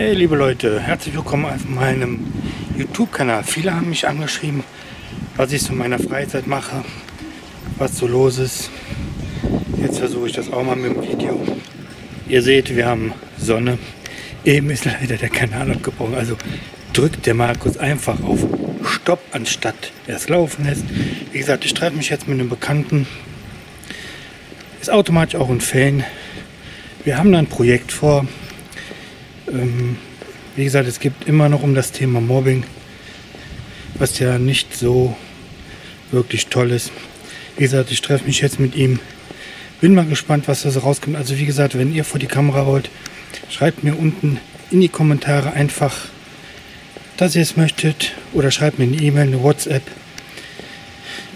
Hey liebe Leute, herzlich willkommen auf meinem YouTube-Kanal. Viele haben mich angeschrieben, was ich so in meiner Freizeit mache, was so los ist. Jetzt versuche ich das auch mal mit dem Video. Ihr seht, wir haben Sonne. Eben ist leider der Kanal abgebrochen, also drückt der Markus einfach auf Stopp, anstatt er es laufen lässt. Wie gesagt, ich streite mich jetzt mit einem Bekannten. Ist automatisch auch ein Fan. Wir haben da ein Projekt vor. Wie gesagt, es geht immer noch um das Thema Mobbing, was ja nicht so wirklich toll ist. Wie gesagt, ich treffe mich jetzt mit ihm. Bin mal gespannt, was da so rauskommt. Also wie gesagt, wenn ihr vor die Kamera wollt, schreibt mir unten in die Kommentare einfach, dass ihr es möchtet. Oder schreibt mir eine E-Mail, eine WhatsApp.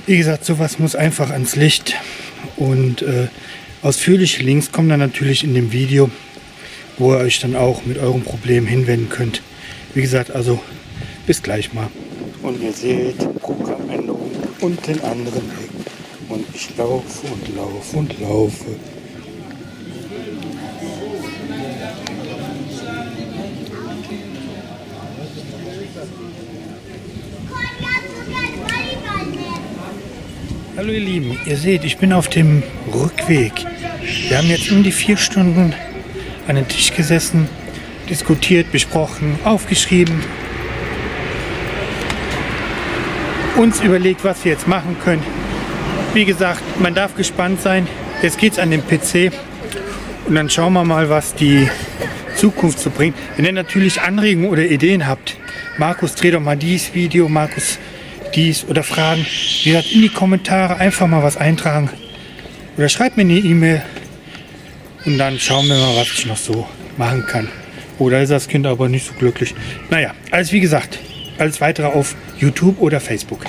Wie gesagt, sowas muss einfach ans Licht. Und ausführliche Links kommen dann natürlich in dem Video, wo ihr euch dann auch mit eurem Problem hinwenden könnt. Wie gesagt, also bis gleich mal. Und ihr seht, Programmänderung und den anderen Weg. Und ich laufe und laufe und laufe. Hallo ihr Lieben, ihr seht, ich bin auf dem Rückweg. Wir haben jetzt um die 4 Stunden an den Tisch gesessen, diskutiert, besprochen, aufgeschrieben, uns überlegt, was wir jetzt machen können. Wie gesagt, man darf gespannt sein. Jetzt geht es an den PC und dann schauen wir mal, was die Zukunft so bringt. Wenn ihr natürlich Anregungen oder Ideen habt, Markus, dreh doch mal dieses Video, Markus, dies oder Fragen, wie gesagt, in die Kommentare einfach mal was eintragen oder schreibt mir eine E-Mail. Und dann schauen wir mal, was ich noch so machen kann. Oder ist das Kind aber nicht so glücklich? Naja, alles wie gesagt, alles weitere auf YouTube oder Facebook.